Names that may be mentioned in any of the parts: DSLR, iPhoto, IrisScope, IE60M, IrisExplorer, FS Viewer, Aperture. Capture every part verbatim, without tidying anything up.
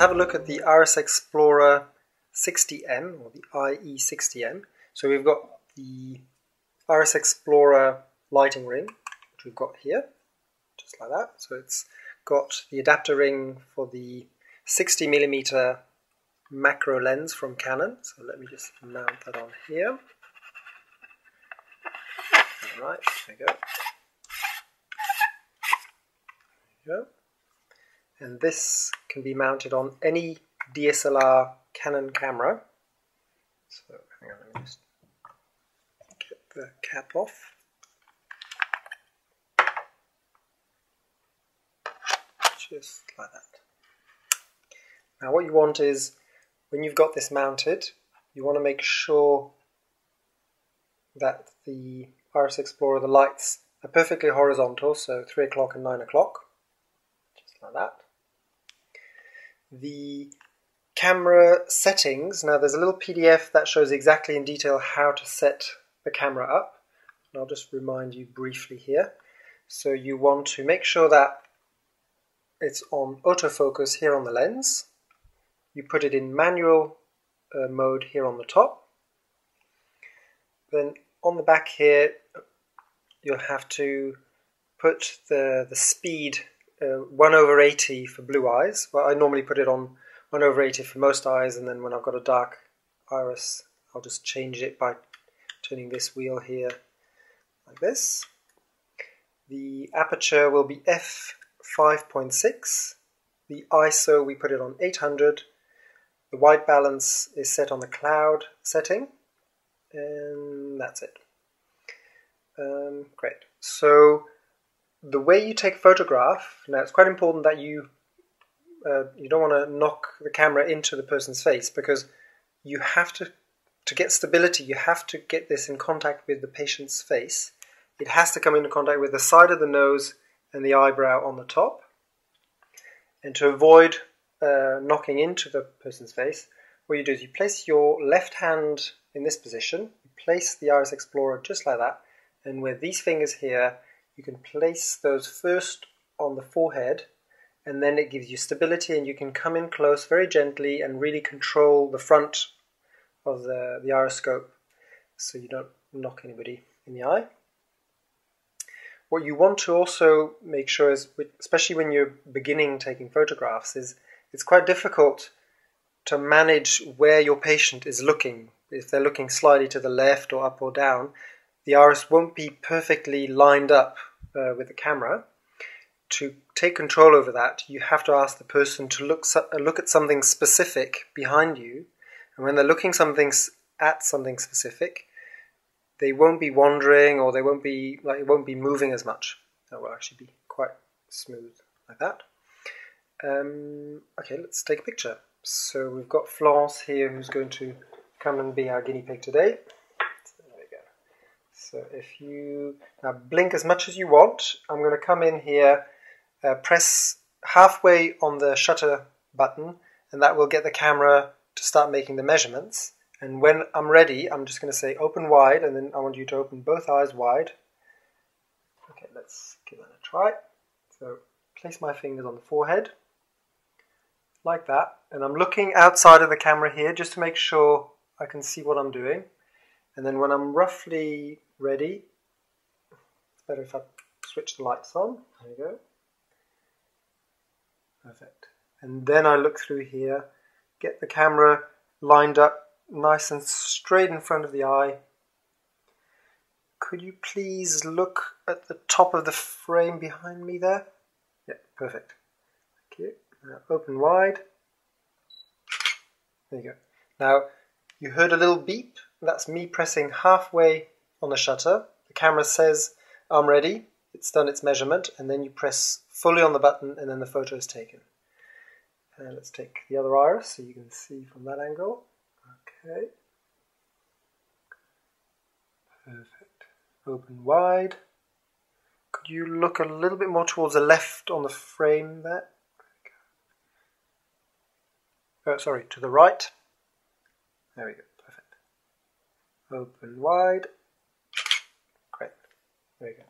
have a look at the IrisExplorer sixty M, or the I E sixty M. So we've got the IrisExplorer lighting ring, which we've got here, just like that. So it's got the adapter ring for the sixty millimeter macro lens from Canon. So let me just mount that on here. All right, there we go. There we go. And this can be mounted on any D S L R Canon camera. So hang on, let me just get the cap off. Just like that. Now what you want is, when you've got this mounted, you want to make sure that the IrisExplorer, the lights, are perfectly horizontal, so three o'clock and nine o'clock, just like that. The camera settings, now there's a little P D F that shows exactly in detail how to set the camera up, and I'll just remind you briefly here. So you want to make sure that it's on autofocus here on the lens, you put it in manual uh, mode here on the top, then on the back here you'll have to put the, the speed uh, one over eighty for blue eyes. Well, I normally put it on one over eighty for most eyes, and then when I've got a dark iris I'll just change it by turning this wheel here like this. The aperture will be F five point six, the I S O we put it on eight hundred, the white balance is set on the cloud setting, and that's it. Um, great. So the way you take a photograph, now it's quite important that you uh, you don't want to knock the camera into the person's face, because you have to, to get stability, you have to get this in contact with the patient's face. It has to come into contact with the side of the nose and the eyebrow on the top. And to avoid uh, knocking into the person's face, what you do is you place your left hand in this position, you place the IrisExplorer just like that, and with these fingers here, you can place those first on the forehead, and then it gives you stability, and you can come in close very gently and really control the front of the, the IrisScope, so you don't knock anybody in the eye. What you want to also make sure is, especially when you're beginning taking photographs, is it's quite difficult to manage where your patient is looking. If they're looking slightly to the left or up or down, the iris won't be perfectly lined up uh, with the camera. To take control over that, you have to ask the person to look, so look at something specific behind you, and when they're looking something at something specific, they won't be wandering, or they won't be like it won't be moving as much. That will actually be quite smooth like that. Um, okay, let's take a picture. So we've got Florence here, who's going to come and be our guinea pig today. So there we go. So if you now blink as much as you want, I'm going to come in here, uh, press halfway on the shutter button, and that will get the camera to start making the measurements. And when I'm ready, I'm just going to say open wide, and then I want you to open both eyes wide. Okay, let's give that a try. So place my fingers on the forehead, like that. And I'm looking outside of the camera here, just to make sure I can see what I'm doing. And then when I'm roughly ready, it's better if I switch the lights on. There you go. Perfect. And then I look through here, get the camera lined up, nice and straight in front of the eye. Could you please look at the top of the frame behind me there? Yeah, perfect. Thank you. Now open wide. There you go. Now, you heard a little beep. That's me pressing halfway on the shutter. The camera says, I'm ready. It's done its measurement. And then you press fully on the button, and then the photo is taken. And let's take the other iris so you can see from that angle. Okay, perfect. Open wide. Could you look a little bit more towards the left on the frame there? Oh, sorry, to the right. There we go, perfect. Open wide. Great, there we go.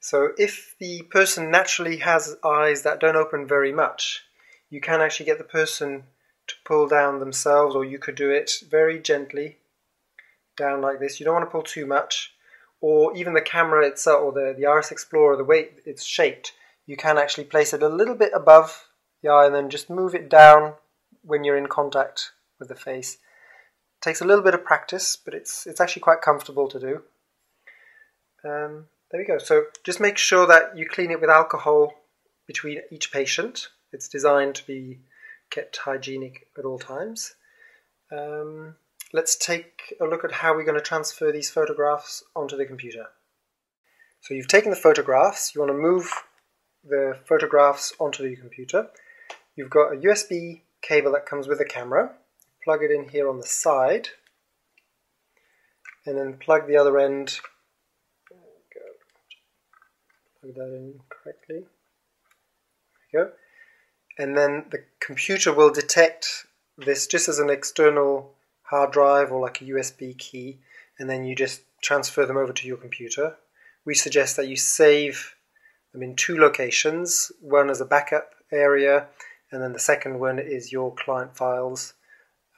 So if the person naturally has eyes that don't open very much, you can actually get the person to pull down themselves, or you could do it very gently down like this. You don't want to pull too much, or even the camera itself, or the, the IrisExplorer, the way it's shaped, you can actually place it a little bit above the eye and then just move it down when you're in contact with the face. It takes a little bit of practice, but it's, it's actually quite comfortable to do. Um, there we go. So just make sure that you clean it with alcohol between each patient. It's designed to be kept hygienic at all times. Um, let's take a look at how we're going to transfer these photographs onto the computer. So you've taken the photographs, you want to move the photographs onto your computer. You've got a U S B cable that comes with the camera. Plug it in here on the side, and then plug the other end, plug that in correctly, there we go. And then the computer will detect this just as an external hard drive or like a U S B key, and then you just transfer them over to your computer. We suggest that you save them in two locations, one as a backup area, and then the second one is your client files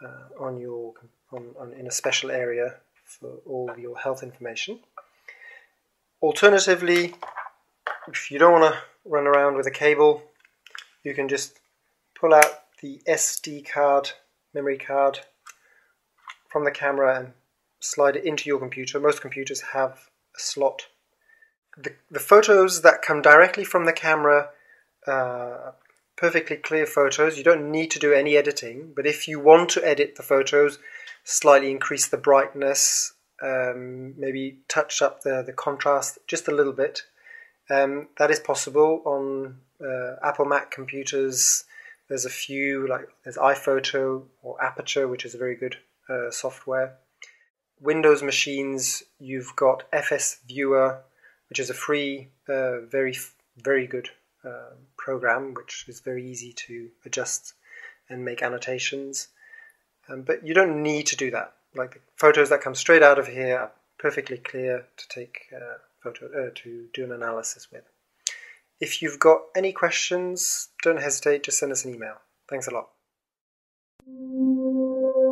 uh, on your on, on, in a special area for all of your health information. Alternatively, if you don't want to run around with a cable, you can just pull out the S D card, memory card, from the camera and slide it into your computer. Most computers have a slot. The, the photos that come directly from the camera, uh, perfectly clear photos, you don't need to do any editing, but if you want to edit the photos, slightly increase the brightness, um, maybe touch up the, the contrast just a little bit, um, that is possible on Uh, Apple Mac computers. There's a few, like there's iPhoto or Aperture, which is a very good uh, software. Windows machines, you've got F S Viewer, which is a free, uh, very, very good uh, program, which is very easy to adjust and make annotations. Um, but you don't need to do that. Like the photos that come straight out of here are perfectly clear to take uh, photo uh, to do an analysis with. If you've got any questions, don't hesitate, just send us an email. Thanks a lot.